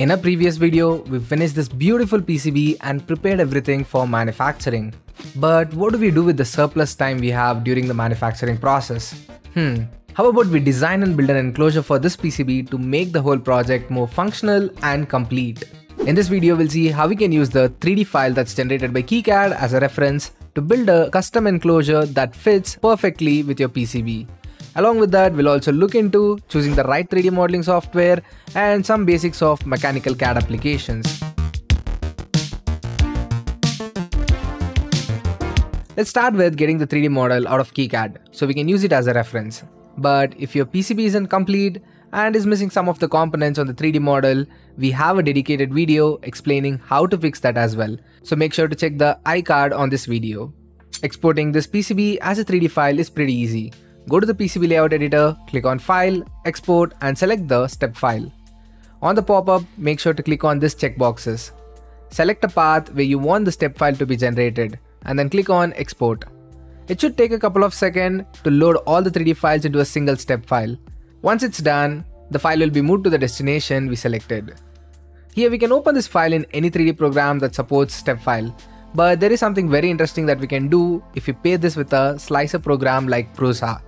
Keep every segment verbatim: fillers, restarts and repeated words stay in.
In a previous video, we finished this beautiful P C B and prepared everything for manufacturing. But what do we do with the surplus time we have during the manufacturing process? Hmm. How about we design and build an enclosure for this P C B to make the whole project more functional and complete. In this video, we'll see how we can use the three D file that's generated by KiCad as a reference to build a custom enclosure that fits perfectly with your P C B. Along with that, we'll also look into choosing the right three D modeling software and some basics of mechanical C A D applications. Let's start with getting the three D model out of KiCad so we can use it as a reference. But if your P C B isn't complete and is missing some of the components on the three D model, we have a dedicated video explaining how to fix that as well. So make sure to check the iCard on this video. Exporting this P C B as a three D file is pretty easy. Go to the P C B layout editor, click on File, Export and select the STEP file. On the pop-up, make sure to click on these checkboxes. Select a path where you want the STEP file to be generated and then click on Export. It should take a couple of seconds to load all the three D files into a single STEP file. Once it's done, the file will be moved to the destination we selected. Here we can open this file in any three D program that supports STEP file. But there is something very interesting that we can do if we pair this with a slicer program like Prusa.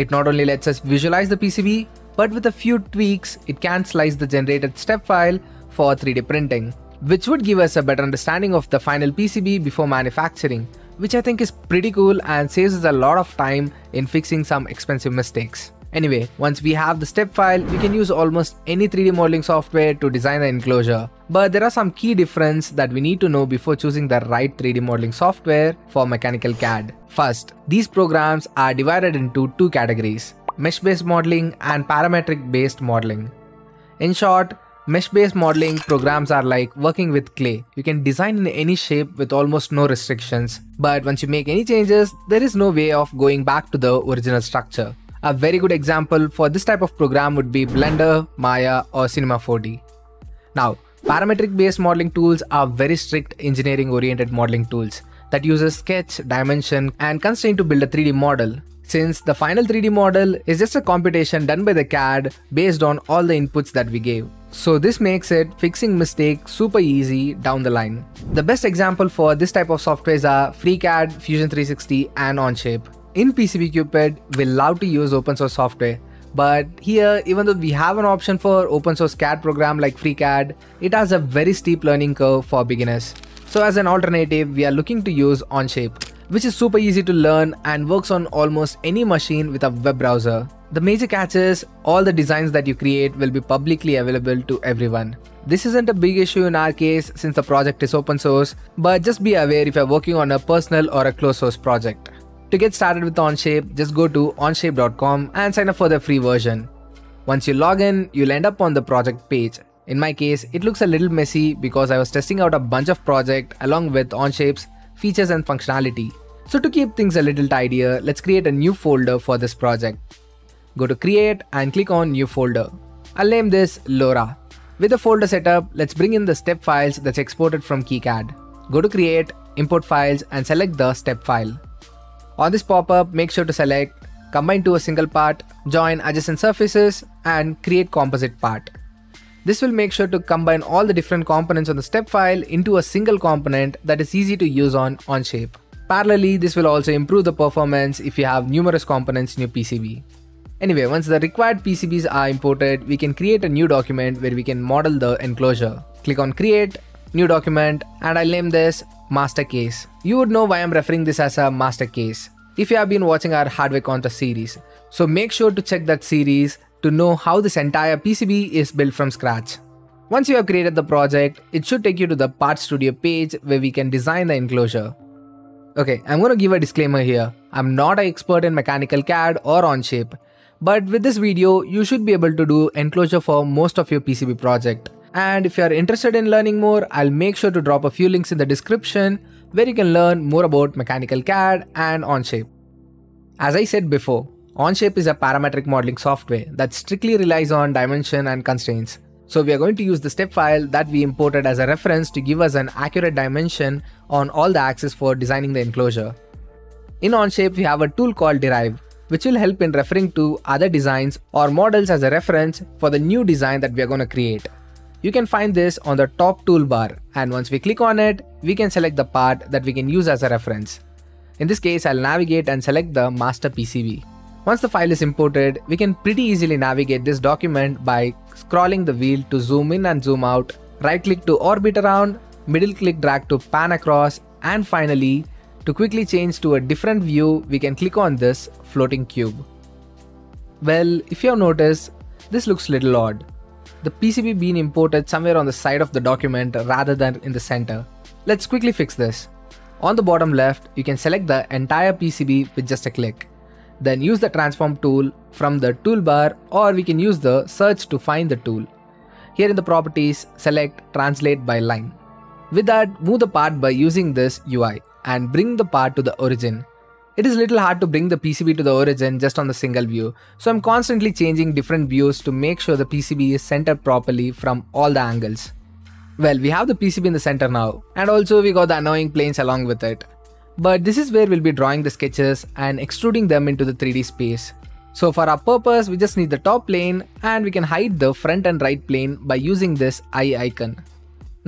It not only lets us visualize the P C B, but with a few tweaks, it can slice the generated STEP file for three D printing, which would give us a better understanding of the final P C B before manufacturing, which I think is pretty cool and saves us a lot of time in fixing some expensive mistakes. Anyway, once we have the STEP file, we can use almost any three D modeling software to design the enclosure. But there are some key differences that we need to know before choosing the right three D modeling software for mechanical C A D. First, these programs are divided into two categories: mesh-based modeling and parametric-based modeling. In short, mesh-based modeling programs are like working with clay. You can design in any shape with almost no restrictions. But once you make any changes, there is no way of going back to the original structure. A very good example for this type of program would be Blender, Maya or Cinema four D. Now, parametric-based modeling tools are very strict engineering-oriented modeling tools that uses sketch, dimension and constraint to build a three D model. Since the final three D model is just a computation done by the C A D based on all the inputs that we gave. So this makes it fixing mistakes super easy down the line. The best example for this type of softwares are FreeCAD, Fusion three sixty and Onshape. In P C B Cupid, we love to use open source software. But here, even though we have an option for open source C A D program like FreeCAD, it has a very steep learning curve for beginners. So as an alternative, we are looking to use Onshape, which is super easy to learn and works on almost any machine with a web browser. The major catch is, all the designs that you create will be publicly available to everyone. This isn't a big issue in our case since the project is open source, but just be aware if you're working on a personal or a closed source project. To get started with Onshape, just go to onshape dot com and sign up for the free version. Once you log in, you'll end up on the project page. In my case, it looks a little messy because I was testing out a bunch of projects along with Onshape's features and functionality. So to keep things a little tidier, let's create a new folder for this project. Go to Create and click on New Folder. I'll name this LoRa. With the folder setup, let's bring in the STEP files that's exported from KiCad. Go to Create, Import Files and select the STEP file. On this pop-up, make sure to select Combine to a single part, Join adjacent surfaces and Create composite part. This will make sure to combine all the different components on the STEP file into a single component that is easy to use on Onshape. Parallelly, this will also improve the performance if you have numerous components in your P C B. Anyway, once the required P C Bs are imported, we can create a new document where we can model the enclosure. Click on Create, New Document and I'll name this Master Case. You would know why I'm referring this as a master case if you have been watching our hardware contest series. So make sure to check that series to know how this entire P C B is built from scratch. Once you have created the project, it should take you to the Part Studio page where we can design the enclosure. Okay, I'm gonna give a disclaimer here. I'm not an expert in mechanical C A D or Onshape, but with this video, you should be able to do enclosure for most of your P C B project. And if you are interested in learning more, I'll make sure to drop a few links in the description where you can learn more about mechanical C A D and Onshape. As I said before, Onshape is a parametric modeling software that strictly relies on dimension and constraints. So we are going to use the STEP file that we imported as a reference to give us an accurate dimension on all the axes for designing the enclosure. In Onshape, we have a tool called Derive, which will help in referring to other designs or models as a reference for the new design that we are going to create. You can find this on the top toolbar, and once we click on it, we can select the part that we can use as a reference. In this case, I'll navigate and select the master P C B. Once the file is imported, we can pretty easily navigate this document by scrolling the wheel to zoom in and zoom out, right click to orbit around, middle click drag to pan across, and finally, to quickly change to a different view, we can click on this floating cube. Well, if you have noticed, this looks little odd. The P C B being imported somewhere on the side of the document rather than in the center. Let's quickly fix this. On the bottom left, you can select the entire P C B with just a click. Then use the transform tool from the toolbar, or we can use the search to find the tool. Here in the properties, select translate by line. With that, move the part by using this U I and bring the part to the origin. It is a little hard to bring the P C B to the origin just on the single view, so I'm constantly changing different views to make sure the P C B is centered properly from all the angles. Well, we have the P C B in the center now, and also we got the annoying planes along with it. But this is where we'll be drawing the sketches and extruding them into the three D space. So for our purpose, we just need the top plane, and we can hide the front and right plane by using this eye icon.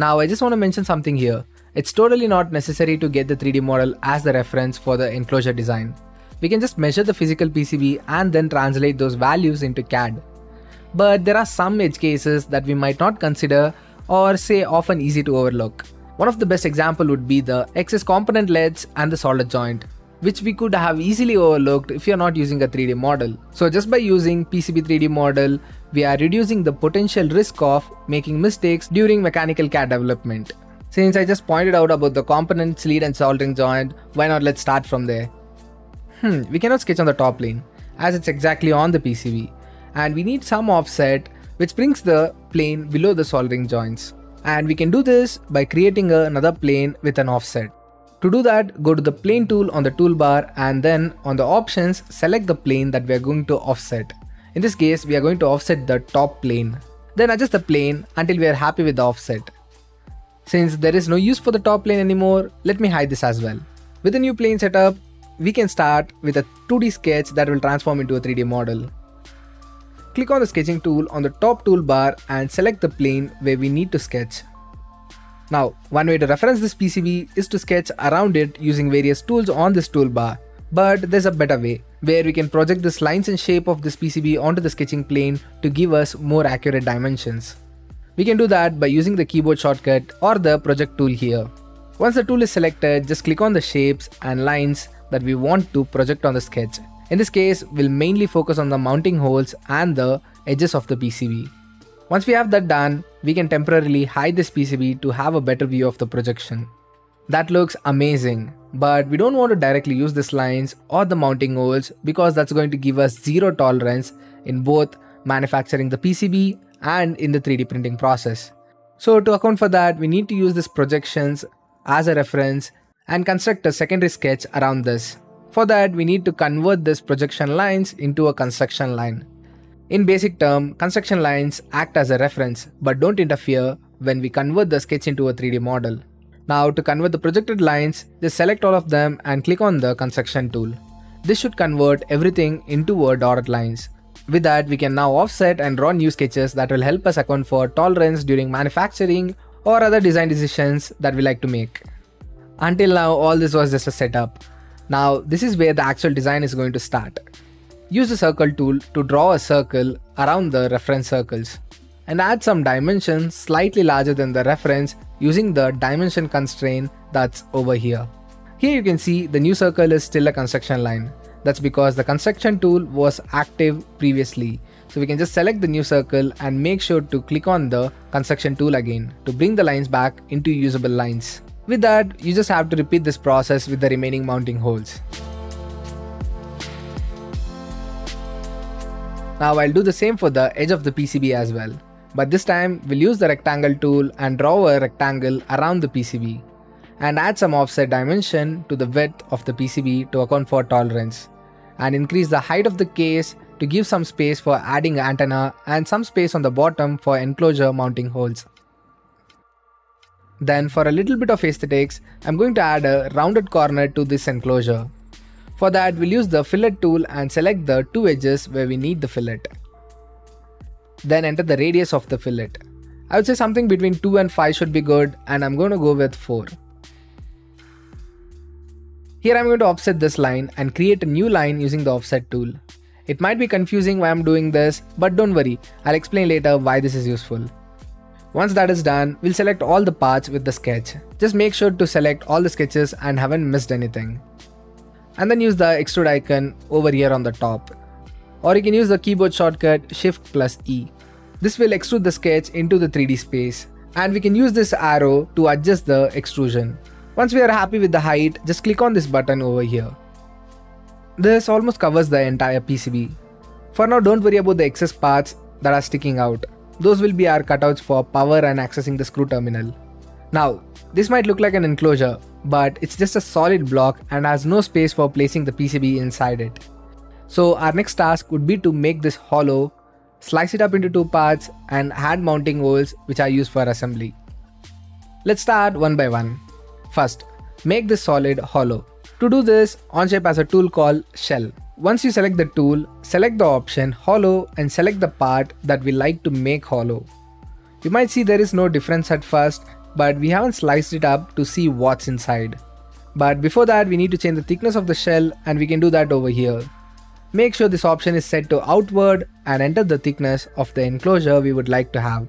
Now I just want to mention something here. It's totally not necessary to get the three D model as the reference for the enclosure design. We can just measure the physical P C B and then translate those values into C A D. But there are some edge cases that we might not consider, or say often easy to overlook. One of the best example would be the excess component leads and the solder joint, which we could have easily overlooked if you are not using a three D model. So just by using P C B three D model, we are reducing the potential risk of making mistakes during mechanical C A D development. Since I just pointed out about the components, lead and soldering joint, why not let's start from there. Hmm, we cannot sketch on the top plane, as it's exactly on the P C B, and we need some offset, which brings the plane below the soldering joints. And we can do this by creating another plane with an offset. To do that, go to the plane tool on the toolbar, and then on the options, select the plane that we are going to offset. In this case, we are going to offset the top plane. Then adjust the plane until we are happy with the offset. Since there is no use for the top plane anymore, let me hide this as well. With the new plane setup, we can start with a two D sketch that will transform into a three D model. Click on the sketching tool on the top toolbar and select the plane where we need to sketch. Now, one way to reference this P C B is to sketch around it using various tools on this toolbar. But there's a better way, where we can project the lines and shape of this P C B onto the sketching plane to give us more accurate dimensions. We can do that by using the keyboard shortcut or the project tool here. Once the tool is selected, just click on the shapes and lines that we want to project on the sketch. In this case, we'll mainly focus on the mounting holes and the edges of the P C B. Once we have that done, we can temporarily hide this P C B to have a better view of the projection. That looks amazing, but we don't want to directly use these lines or the mounting holes, because that's going to give us zero tolerance in both manufacturing the P C B and in the three D printing process. So to account for that, we need to use these projections as a reference and construct a secondary sketch around this. For that, we need to convert this projection lines into a construction line. In basic term, construction lines act as a reference but don't interfere when we convert the sketch into a three D model. Now to convert the projected lines, just select all of them and click on the construction tool. This should convert everything into a dotted lines. With that, we can now offset and draw new sketches that will help us account for tolerance during manufacturing or other design decisions that we like to make. Until now, all this was just a setup. Now, this is where the actual design is going to start. Use the circle tool to draw a circle around the reference circles and add some dimensions slightly larger than the reference using the dimension constraint that's over here. Here you can see the new circle is still a construction line. That's because the construction tool was active previously. So we can just select the new circle and make sure to click on the construction tool again to bring the lines back into usable lines. With that, you just have to repeat this process with the remaining mounting holes. Now I'll do the same for the edge of the P C B as well. But this time, we'll use the rectangle tool and draw a rectangle around the P C B and add some offset dimension to the width of the P C B to account for tolerance, and increase the height of the case to give some space for adding antenna and some space on the bottom for enclosure mounting holes. Then for a little bit of aesthetics, I'm going to add a rounded corner to this enclosure. For that, we'll use the fillet tool and select the two edges where we need the fillet. Then enter the radius of the fillet I would say something between two and five should be good, and I'm going to go with four. Here I'm going to offset this line and create a new line using the offset tool. It might be confusing why I'm doing this, but don't worry, I'll explain later why this is useful. Once that is done, we'll select all the parts with the sketch. Just make sure to select all the sketches and haven't missed anything. And then use the extrude icon over here on the top. Or you can use the keyboard shortcut Shift plus E. This will extrude the sketch into the three D space, and we can use this arrow to adjust the extrusion. Once we are happy with the height, just click on this button over here. This almost covers the entire P C B. For now, don't worry about the excess parts that are sticking out. Those will be our cutouts for power and accessing the screw terminal. Now, this might look like an enclosure, but it's just a solid block and has no space for placing the P C B inside it. So our next task would be to make this hollow, slice it up into two parts, and add mounting holes which are used for assembly. Let's start one by one. First, make this solid hollow. To do this, Onshape has a tool called Shell. Once you select the tool, select the option Hollow and select the part that we like to make hollow. You might see there is no difference at first, but we haven't sliced it up to see what's inside. But before that, we need to change the thickness of the shell, and we can do that over here. Make sure this option is set to outward and enter the thickness of the enclosure we would like to have.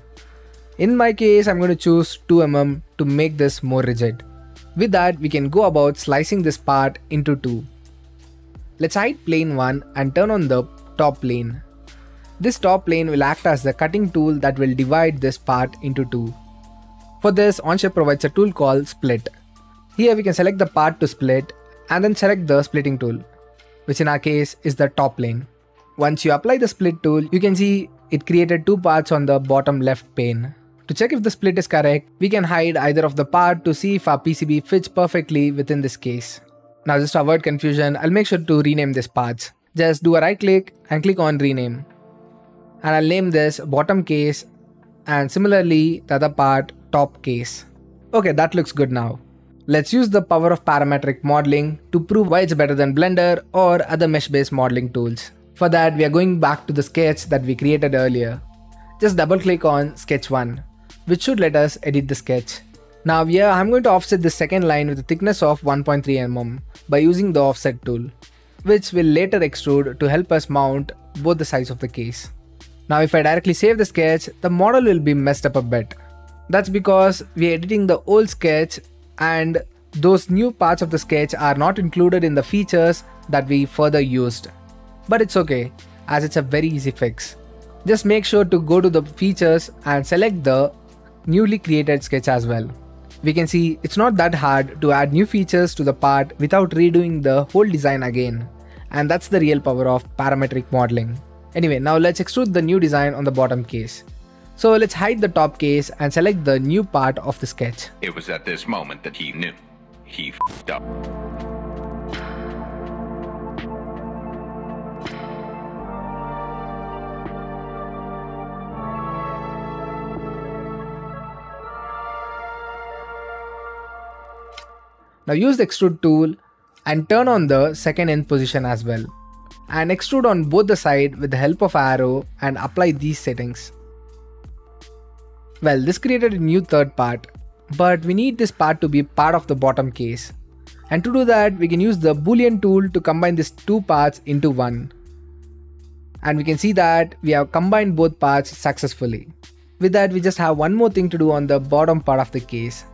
In my case, I'm going to choose two millimeters to make this more rigid. With that, we can go about slicing this part into two. Let's hide plane one and turn on the top plane. This top plane will act as the cutting tool that will divide this part into two. For this, Onshape provides a tool called Split. Here we can select the part to split and then select the splitting tool, which in our case is the top plane. Once you apply the split tool, you can see it created two parts on the bottom left pane. To check if the split is correct, we can hide either of the part to see if our P C B fits perfectly within this case. Now, just to avoid confusion, I'll make sure to rename these parts. Just do a right click and click on rename. And I'll name this bottom case, and similarly the other part top case. Okay, that looks good now. Let's use the power of parametric modeling to prove why it's better than Blender or other mesh-based modeling tools. For that, we are going back to the sketch that we created earlier. Just double click on sketch one, which should let us edit the sketch. Now yeah, I'm going to offset the second line with a thickness of one point three millimeters by using the offset tool, which will later extrude to help us mount both the sides of the case. Now if I directly save the sketch, the model will be messed up a bit. That's because we are editing the old sketch and those new parts of the sketch are not included in the features that we further used. But it's okay, as it's a very easy fix. Just make sure to go to the features and select the newly created sketch as well. We can see it's not that hard to add new features to the part without redoing the whole design again. And that's the real power of parametric modeling. Anyway, now let's extrude the new design on the bottom case. So let's hide the top case and select the new part of the sketch. It was at this moment that he knew. He f***ed up. Now use the extrude tool and turn on the second end position as well, and extrude on both the side with the help of arrow and apply these settings. Well, this created a new third part, but we need this part to be part of the bottom case. And to do that, we can use the Boolean tool to combine these two parts into one. And we can see that we have combined both parts successfully. With that, we just have one more thing to do on the bottom part of the case.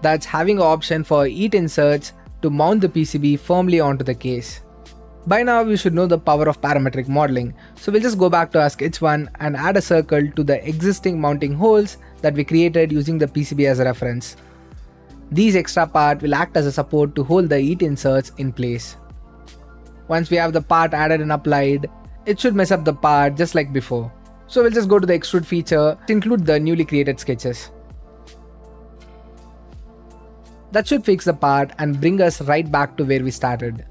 That's having an option for heat inserts to mount the P C B firmly onto the case. By now we should know the power of parametric modeling, so we'll just go back to our sketch one and add a circle to the existing mounting holes that we created using the P C B as a reference. These extra parts will act as a support to hold the heat inserts in place. Once we have the part added and applied, it should mess up the part just like before. So we'll just go to the extrude feature to include the newly created sketches. That should fix the part and bring us right back to where we started.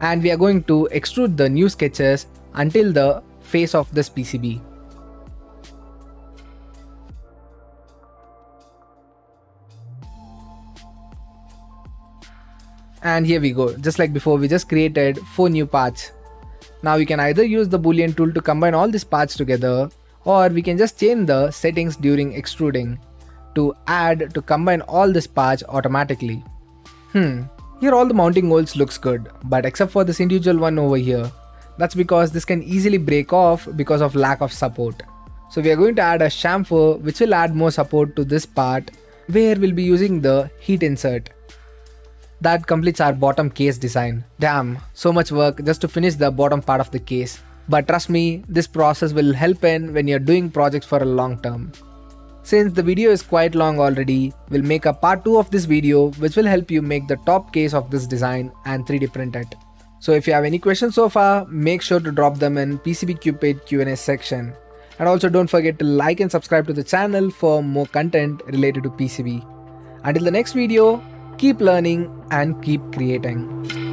And we are going to extrude the new sketches until the face of this P C B. And here we go, just like before, we just created four new parts. Now you can either use the Boolean tool to combine all these parts together, or we can just change the settings during extruding to add to combine all these parts automatically. Hmm, here all the mounting holes looks good, but except for this individual one over here. That's because this can easily break off because of lack of support. So we are going to add a chamfer which will add more support to this part where we'll be using the heat insert. That completes our bottom case design. Damn, so much work just to finish the bottom part of the case. But trust me, this process will help in when you're doing projects for a long term. Since the video is quite long already, we'll make a part two of this video which will help you make the top case of this design and three D print it. So if you have any questions so far, make sure to drop them in P C B Cupid Q and A section. And also don't forget to like and subscribe to the channel for more content related to P C B. Until the next video, keep learning and keep creating.